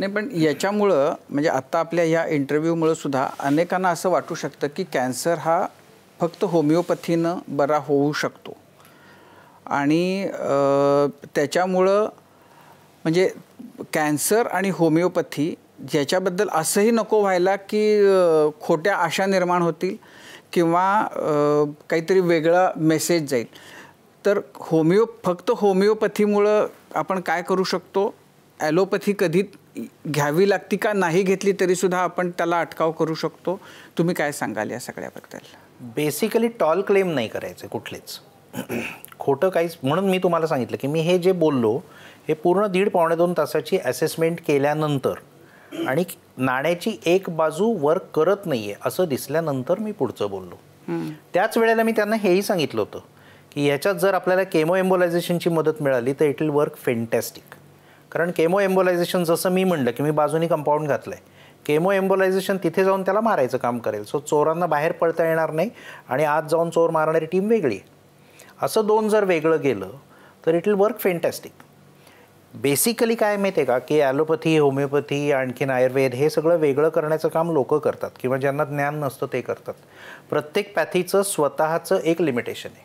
नाही, पण याच्यामुळे म्हणजे आता आपल्या या इंटरव्यू मुळे सुद्धा अनेकांना असं वाटू शकतं की कॅन्सर हा फक्त होमिओपॅथीने बरा होऊ शकतो आणि त्याच्यामुळे म्हणजे कॅन्सर आणि होमिओपॅथी ज्याच्याबद्दल असंही नको व्हायला की खोट्या आशा निर्माण होतील किंवा काहीतरी वेगळा मेसेज जाईल। तर फक्त होमिओपॅथीमुळे आपण काय करू शकतो, ॲलोपॅथी कधी घ्यावी लागती का नाही घेतली तरी सुद्धा आपण त्याला अटकाव करू शकतो, तुम्ही काय सांगाल या सगळ्याबद्दल? बेसिकली टॉल क्लेम नाही करायचे कुठलेच खोटं काहीच, म्हणून मी तुम्हाला सांगितलं की मी हे जे बोललो हे पूर्ण दीड पावणे दोन तासाची असेसमेंट केल्यानंतर आणि नाण्याची एक बाजू वर्क करत नाहीये असं दिसल्यानंतर मी पुढचं बोललो। त्याच वेळेला मी त्यांना हेही सांगितलं होतं की याच्यात जर आपल्याला केमो एम्बोलायझेशनची मदत मिळाली तर इट विल वर्क फॅन्टॅस्टिक, कारण केमो एम्बोलायझेशन जसं मी म्हटलं की मी बाजूनी कंपाऊंड घातलं आहे, केमो एम्बोलायझेशन तिथे जाऊन त्याला मारायचं काम करेल। सो चोरांना बाहेर पडता येणार नाही आणि आज जाऊन चोर मारणारी टीम वेगळी, असं दोन जर वेगळं गेलं तर it will work fantastic. Basically काय माहिती आहे का की ॲलोपॅथी होमिओपॅथी आणखीन आयुर्वेद हे सगळं वेगळं करण्याचं काम लोक करतात किंवा ज्यांना ज्ञान नसतं ते करतात। प्रत्येक पॅथीचं स्वतःचं एक लिमिटेशन आहे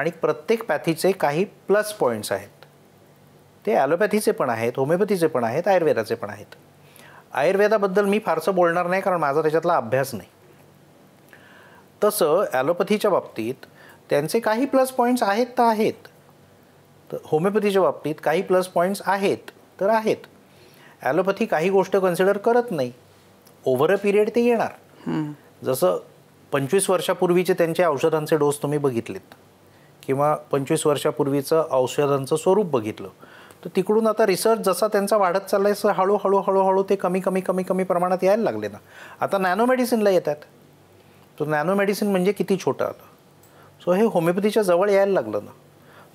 आणि प्रत्येक पॅथीचे काही प्लस पॉईंट्स आहेत, ते ॲलोपॅथीचे पण आहेत, होमिओपॅथीचे पण आहेत, आयुर्वेदाचे पण आहेत। आयुर्वेदाबद्दल मी फारसं बोलणार नाही कारण माझा त्याच्यातला अभ्यास नाही, तसं ॲलोपॅथीच्या बाबतीत त्यांचे काही प्लस पॉईंट्स आहेत तर आहेत, तर होमिओपॅथीच्या बाबतीत काही प्लस पॉईंट्स आहेत तर आहेत। ॲलोपॅथी काही गोष्ट कन्सिडर करत नाही, ओव्हर अ पिरियड ते येणार, जसं 25 वर्षापूर्वीचे त्यांचे औषधांचे डोस तुम्ही बघितलेत किंवा 25 वर्षापूर्वीचं औषधांचं स्वरूप बघितलं तर तिकडून आता रिसर्च जसा त्यांचा वाढत चालला आहे हळूहळू हळूहळू ते कमी कमी कमी कमी प्रमाणात यायला लागले ना, आता नॅनो मेडिसिनला येतात। तो नॅनो मेडिसिन म्हणजे किती छोटं आलं, सो हे होमिओपॅथीच्या जवळ यायला लागलं ना।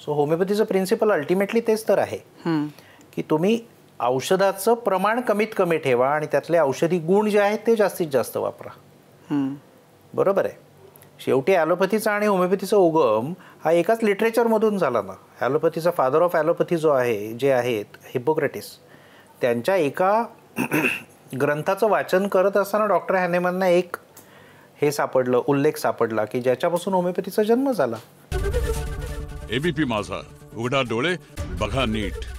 सो होमिओपॅथीचं प्रिन्सिपल अल्टिमेटली तेच तर आहे की तुम्ही औषधाचं प्रमाण कमीत कमी ठेवा आणि त्यातले औषधी गुण जे आहेत ते जास्तीत जास्त वापरा, बरोबर आहे। शेवटी ॲलोपॅथीचा आणि होमिओपॅथीचा उगम हा एकाच लिटरेचरमधून झाला ना। ॲलोपॅथीचा फादर ऑफ ॲलोपॅथी जो आहे जे आहेत हिपोक्रेटिस, त्यांच्या एका ग्रंथाचं वाचन करत असताना डॉक्टर हॅनेमनना एक हे सापडलं, उल्लेख सापडला की ज्याच्यापासून होमिओपॅथीचा जन्म झाला। ABP माझा, उघडा डोळे बघा नीट।